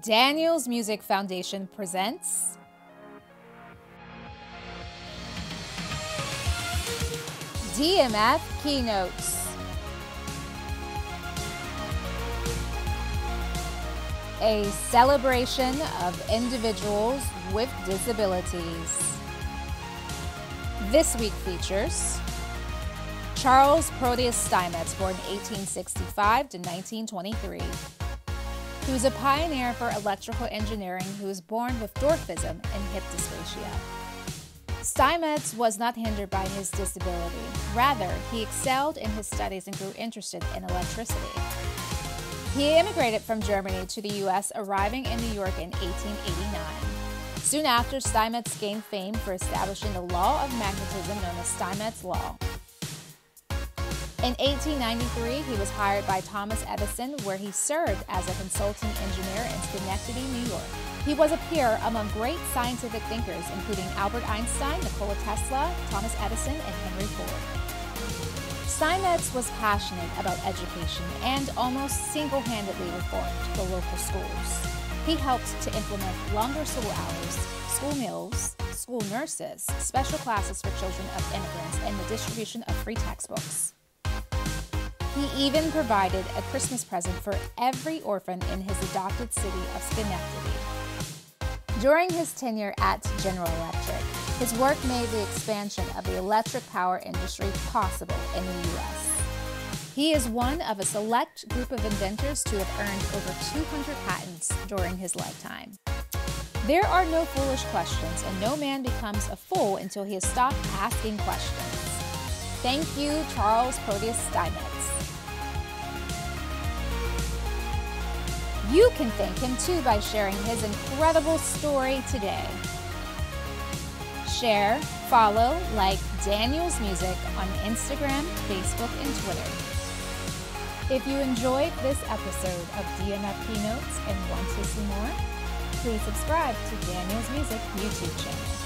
Daniel's Music Foundation presents DMF Keynotes, a celebration of individuals with disabilities. This week features Charles Proteus Steinmetz, born 1865 to 1923. He was a pioneer for electrical engineering who was born with dwarfism and hip dysplasia. Steinmetz was not hindered by his disability. Rather, he excelled in his studies and grew interested in electricity. He immigrated from Germany to the U.S., arriving in New York in 1889. Soon after, Steinmetz gained fame for establishing the law of magnetism known as Steinmetz's law. In 1893, he was hired by Thomas Edison, where he served as a consulting engineer in Schenectady, New York. He was a peer among great scientific thinkers, including Albert Einstein, Nikola Tesla, Thomas Edison, and Henry Ford. Steinmetz was passionate about education and almost single-handedly reformed the local schools. He helped to implement longer school hours, school meals, school nurses, special classes for children of immigrants, and the distribution of free textbooks. He even provided a Christmas present for every orphan in his adopted city of Schenectady. During his tenure at General Electric, his work made the expansion of the electric power industry possible in the U.S. He is one of a select group of inventors to have earned over 200 patents during his lifetime. There are no foolish questions, and no man becomes a fool until he has stopped asking questions. Thank you, Charles Proteus Steinmetz. You can thank him too by sharing his incredible story today. Share, follow, like Daniel's Music on Instagram, Facebook, and Twitter. If you enjoyed this episode of DMF Keynotes and want to see more, please subscribe to Daniel's Music YouTube channel.